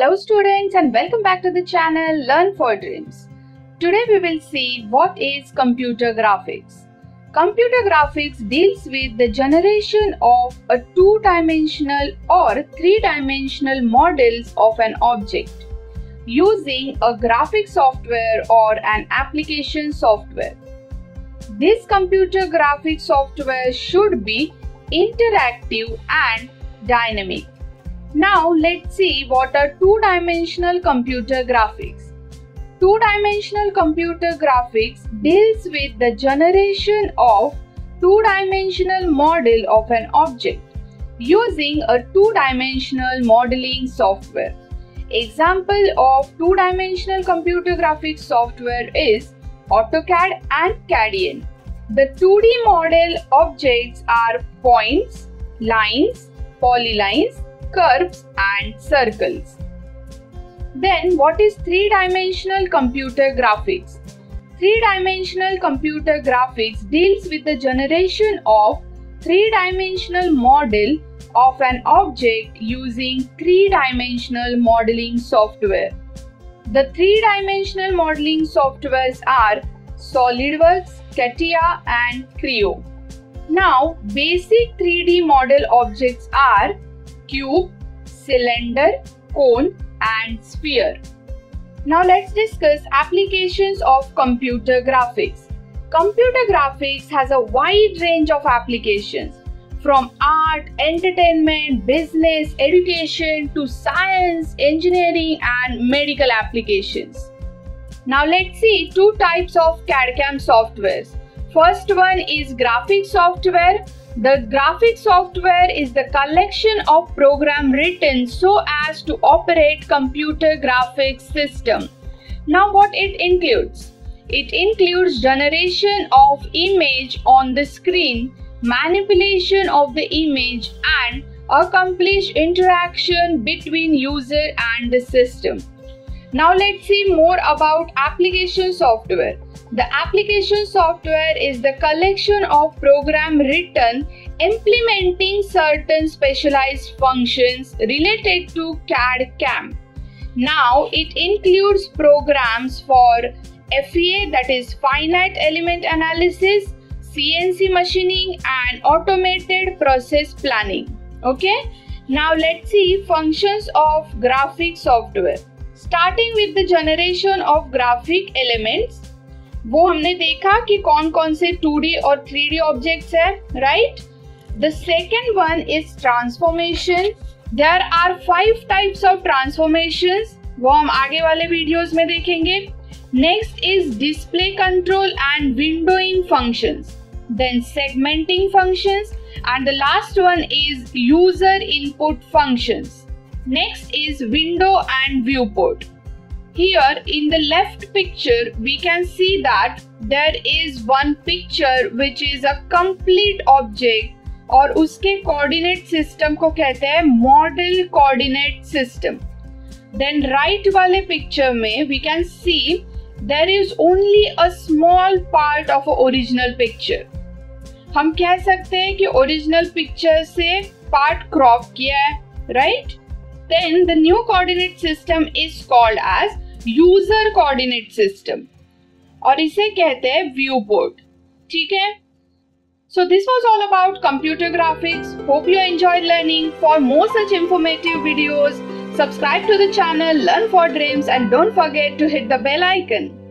Hello students and welcome back to the channel Learn for Dreams. Today we will see what is computer graphics. Computer graphics deals with the generation of a two-dimensional or three-dimensional models of an object using a graphic software or an application software. This computer graphic software should be interactive and dynamic. Now let's see what are two-dimensional computer graphics. Two-dimensional computer graphics deals with the generation of two-dimensional model of an object using a two-dimensional modeling software. Example of two-dimensional computer graphics software is AutoCAD and CADian. The 2D model objects are points, lines, polylines, curves and circles. Then what is three-dimensional computer graphics? Three-dimensional computer graphics deals with the generation of three-dimensional model of an object using three-dimensional modeling software. The three-dimensional modeling softwares are SOLIDWORKS, CATIA and Creo. Now basic 3D model objects are cube, cylinder, cone and sphere. Now let's discuss applications of computer graphics. Computer graphics has a wide range of applications from art, entertainment, business, education to science, engineering and medical applications. Now let's see two types of CAD/CAM softwares. First one is graphic software. The graphic software is the collection of programs written so as to operate computer graphics system. Now what it includes? It includes generation of image on the screen, manipulation of the image and accomplish interaction between user and the system. Now let's see more about application software. The application software is the collection of programs written implementing certain specialized functions related to CAD/CAM. Now it includes programs for FEA, that is finite element analysis, CNC machining and automated process planning. Okay, now let's see functions of graphic software. Starting with the generation of graphic elements, वो हमने देखा कि कौन-कौन से 2D और 3D objects हैं, right? The second one is transformation. There are 5 types of transformations. वो हम आगे वाले वीडियोस में देखेंगे. Next is display control and windowing functions. Then segmenting functions and the last one is user input functions. Next is window and viewport. Here in the left picture we can see that there is one picture which is a complete object और उसके coordinate system को कहते हैं model coordinate system. Then right वाले picture में we can see there is only a small part of an original picture. हम कह सकते हैं कि original picture से part crop किया है, right? Then the new coordinate system is called as user coordinate system और इसे कहते हैं viewport. ठीक है? So this was all about computer graphics. Hope you enjoyed learning. For more such informative videos, subscribe to the channel Learn for Dreams and don't forget to hit the bell icon.